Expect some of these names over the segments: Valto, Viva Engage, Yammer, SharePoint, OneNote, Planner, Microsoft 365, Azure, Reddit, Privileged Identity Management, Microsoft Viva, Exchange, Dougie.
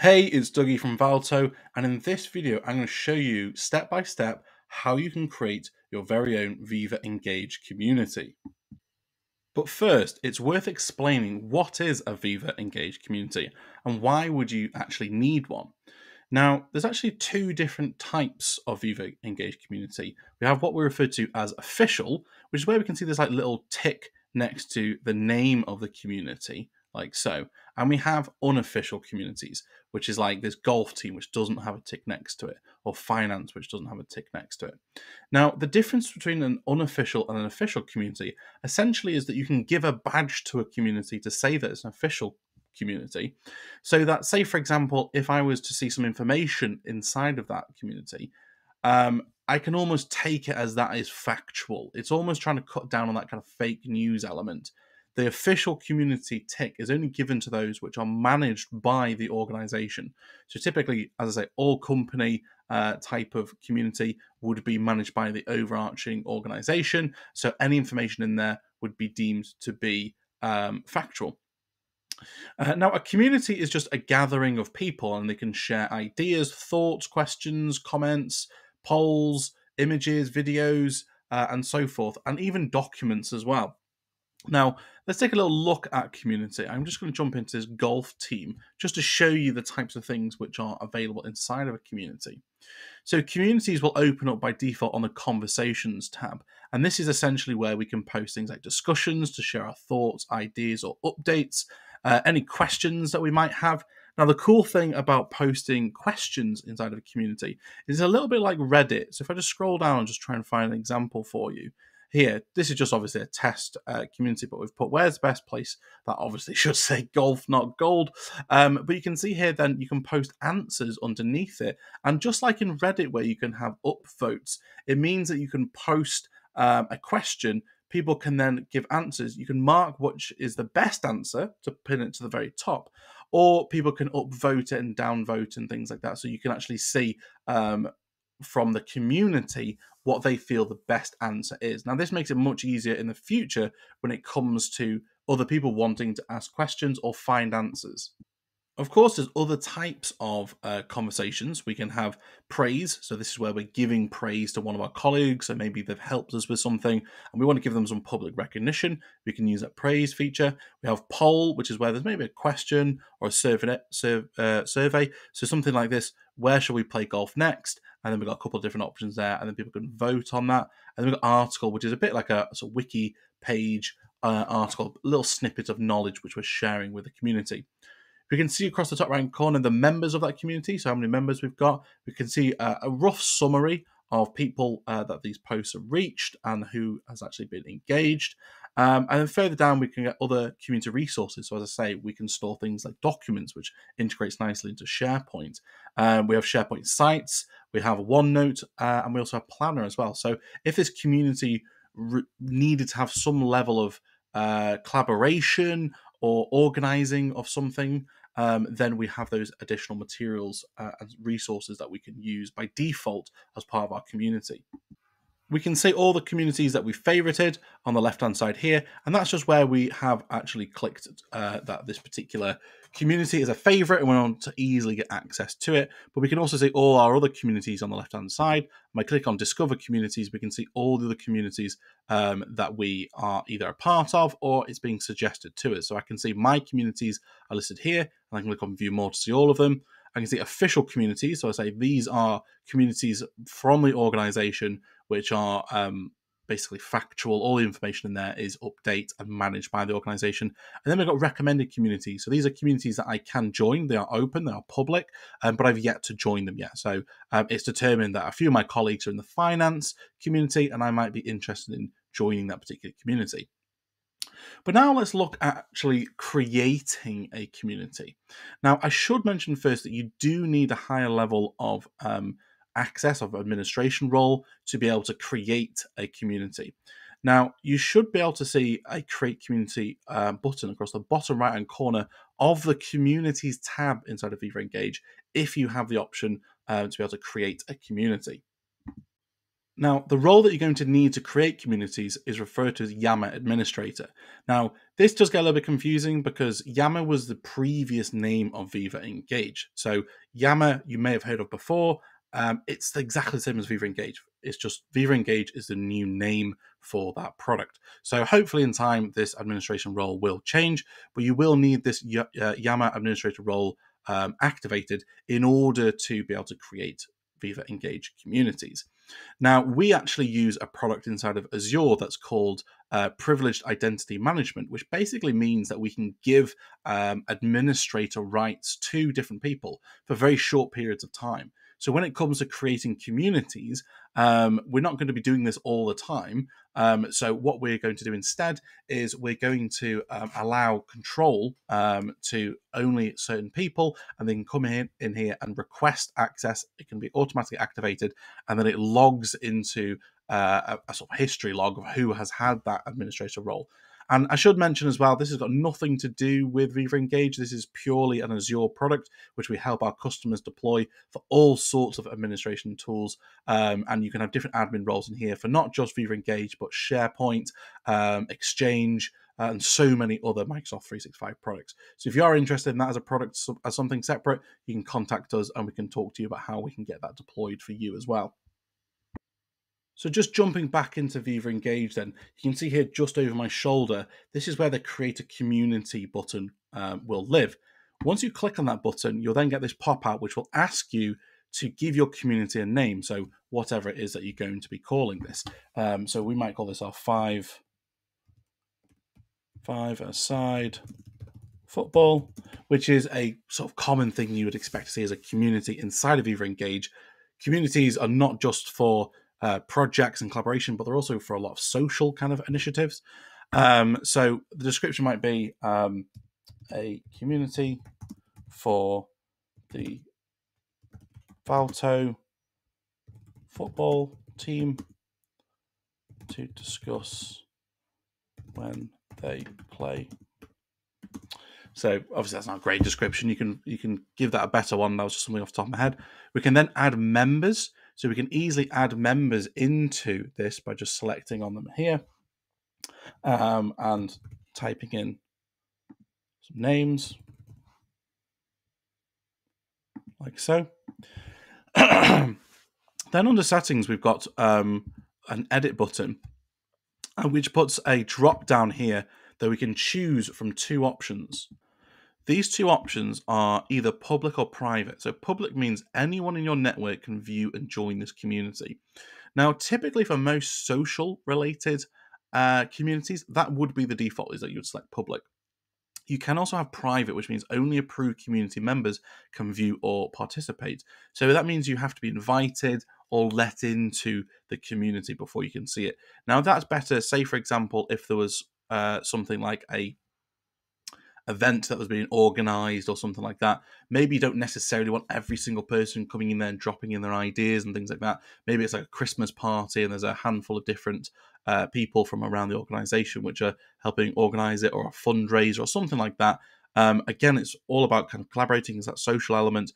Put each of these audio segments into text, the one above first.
Hey, it's Dougie from Valto, and in this video, I'm going to show you step by step how you can create your very own Viva Engage community. But first, it's worth explaining what is a Viva Engage community and why would you actually need one. Now, there's actually two different types of Viva Engage community. We have what we refer to as official, which is where we can see this like little tick next to the name of the community, like so. And we have unofficial communities, which is like this golf team, which doesn't have a tick next to it, or finance, which doesn't have a tick next to it. Now, the difference between an unofficial and an official community essentially is that you can give a badge to a community to say that it's an official community. So that, say, for example, if I was to see some information inside of that community, I can almost take it as that is factual. It's almost trying to cut down on that kind of fake news element. The official community tick is only given to those which are managed by the organization. So typically, as I say, all company type of community would be managed by the overarching organization. So any information in there would be deemed to be factual. Now, a community is just a gathering of people, and they can share ideas, thoughts, questions, comments, polls, images, videos, and so forth, and even documents as well. Now, let's take a little look at community. I'm just going to jump into this golf team just to show you the types of things which are available inside of a community. So communities will open up by default on the conversations tab. And this is essentially where we can post things like discussions to share our thoughts, ideas, or updates, any questions that we might have. Now, the cool thing about posting questions inside of a community is a little bit like Reddit. So if I just scroll down and just try and find an example for you. Here, this is just obviously a test community, but we've put where's the best place. That obviously should say golf, not gold. But you can see here then you can post answers underneath it. And just like in Reddit where you can have upvotes, it means that you can post a question. People can then give answers. You can mark which is the best answer to pin it to the very top, or people can upvote it and downvote and things like that. So you can actually see from the community what they feel the best answer is. Now, this makes it much easier in the future when it comes to other people wanting to ask questions or find answers. Of course, there's other types of conversations. We can have praise. So this is where we're giving praise to one of our colleagues. So maybe they've helped us with something and we want to give them some public recognition. We can use that praise feature. We have poll, which is where there's maybe a question or a survey. So something like this, where shall we play golf next? And then we've got a couple of different options there, and then people can vote on that. And then we've got article, which is a bit like a sort of wiki page article, a little snippet of knowledge which we're sharing with the community. We can see across the top right corner the members of that community, so how many members we've got. We can see a rough summary of people that these posts have reached and who has actually been engaged. And then further down, we can get other community resources. So as I say, we can store things like documents, which integrates nicely into SharePoint. We have SharePoint sites, we have OneNote, and we also have Planner as well. So if this community needed to have some level of collaboration or organizing of something, then we have those additional materials and resources that we can use by default as part of our community. We can see all the communities that we favorited on the left-hand side here, and that's just where we have actually clicked that this particular community is a favorite and we want to easily get access to it. But we can also see all our other communities on the left-hand side. When I click on Discover Communities, we can see all the other communities that we are either a part of or it's being suggested to us. So I can see my communities are listed here, and I can click on View More to see all of them. I can see official communities, so I say these are communities from the organization which are basically factual. All the information in there is updated and managed by the organization. And then we've got recommended communities. So these are communities that I can join. They are open, they are public, but I've yet to join them yet. So it's determined that a few of my colleagues are in the finance community and I might be interested in joining that particular community. But now let's look at actually creating a community. Now, I should mention first that you do need a higher level of access of administration role to be able to create a community. Now, you should be able to see a Create Community button across the bottom right-hand corner of the Communities tab inside of Viva Engage if you have the option to be able to create a community. Now, the role that you're going to need to create communities is referred to as Yammer Administrator. Now, this does get a little bit confusing because Yammer was the previous name of Viva Engage. So Yammer, you may have heard of before. It's exactly the same as Viva Engage. It's just Viva Engage is the new name for that product. So hopefully in time, this administration role will change, but you will need this Yammer administrator role activated in order to be able to create Viva Engage communities. Now, we actually use a product inside of Azure that's called Privileged Identity Management, which basically means that we can give administrator rights to different people for very short periods of time. So when it comes to creating communities, we're not going to be doing this all the time. So what we're going to do instead is we're going to allow control to only certain people, and they can come in here and request access. It can be automatically activated, and then it logs into a sort of history log of who has had that administrator role. And I should mention as well, this has got nothing to do with Viva Engage. This is purely an Azure product, which we help our customers deploy for all sorts of administration tools. And you can have different admin roles in here for not just Viva Engage, but SharePoint, Exchange, and so many other Microsoft 365 products. So if you are interested in that as a product, as something separate, you can contact us and we can talk to you about how we can get that deployed for you as well. So just jumping back into Viva Engage then, you can see here just over my shoulder, this is where the Create a Community button will live. Once you click on that button, you'll then get this pop-out which will ask you to give your community a name, so whatever it is that you're going to be calling this. So we might call this our five-a-side football, which is a sort of common thing you would expect to see as a community inside of Viva Engage. Communities are not just for projects and collaboration, but they're also for a lot of social kind of initiatives. So the description might be a community for the Valto football team to discuss when they play. So obviously that's not a great description. You can give that a better one. That was just something off the top of my head. We can then add members. So we can easily add members into this by just selecting on them here and typing in some names like so. Then under settings, we've got an edit button, which puts a drop down here that we can choose from two options. These two options are either public or private. So public means anyone in your network can view and join this community. Now, typically for most social related communities, that would be the default, is that you would select public. You can also have private, which means only approved community members can view or participate. So that means you have to be invited or let into the community before you can see it. Now that's better, say for example, if there was something like a event that was being organized or something like that. Maybe you don't necessarily want every single person coming in there and dropping in their ideas and things like that. Maybe it's like a Christmas party and there's a handful of different people from around the organization which are helping organize it, or a fundraiser or something like that. Again, it's all about kind of collaborating as that social element,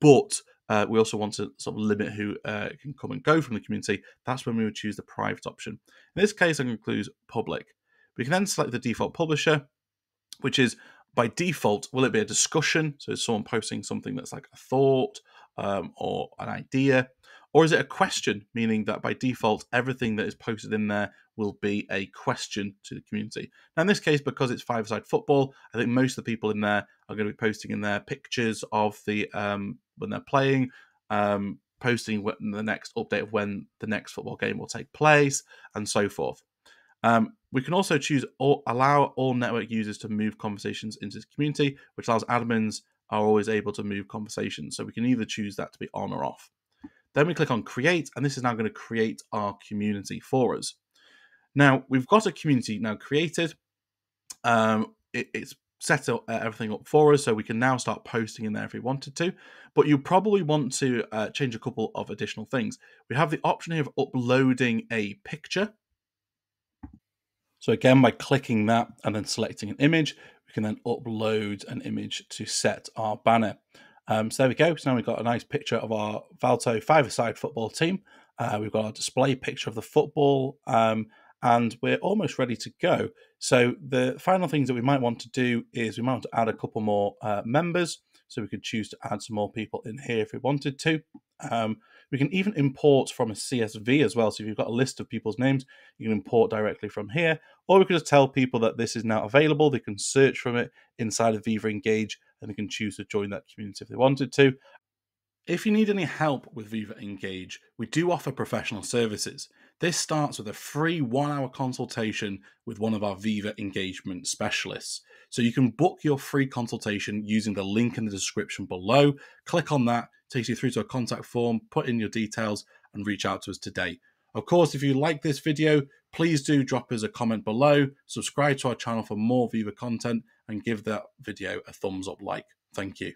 but we also want to sort of limit who can come and go from the community. That's when we would choose the private option. In this case, I'm going to choose public. We can then select the default publisher, which is by default, will it be a discussion? So is someone posting something that's like a thought or an idea? Or is it a question, meaning that by default, everything that is posted in there will be a question to the community? Now, in this case, because it's five-a-side football, I think most of the people in there are going to be posting in their pictures of the when they're playing, posting when the next update of when the next football game will take place, and so forth. We can also choose allow all network users to move conversations into the community, which allows admins are always able to move conversations. So we can either choose that to be on or off. Then we click on create, and this is now going to create our community for us. Now we've got a community now created. It's set up, everything up for us, so we can now start posting in there if we wanted to, but you probably want to change a couple of additional things. We have the option here of uploading a picture. So again, by clicking that and then selecting an image, we can then upload an image to set our banner. So there we go. So now we've got a nice picture of our Valto five-a-side football team We've got our display picture of the football, and we're almost ready to go. So the final things that we might want to do is we might want to add a couple more members. So we could choose to add some more people in here if we wanted to. We can even import from a CSV as well. So if you've got a list of people's names, you can import directly from here. Or we could just tell people that this is now available. They can search from it inside of Viva Engage, and they can choose to join that community if they wanted to. If you need any help with Viva Engage, we do offer professional services. This starts with a free 1-hour consultation with one of our Viva engagement specialists. So you can book your free consultation using the link in the description below. Click on that, takes you through to a contact form, put in your details and reach out to us today. Of course, if you like this video, please do drop us a comment below, subscribe to our channel for more Viva content and give that video a thumbs up like. Thank you.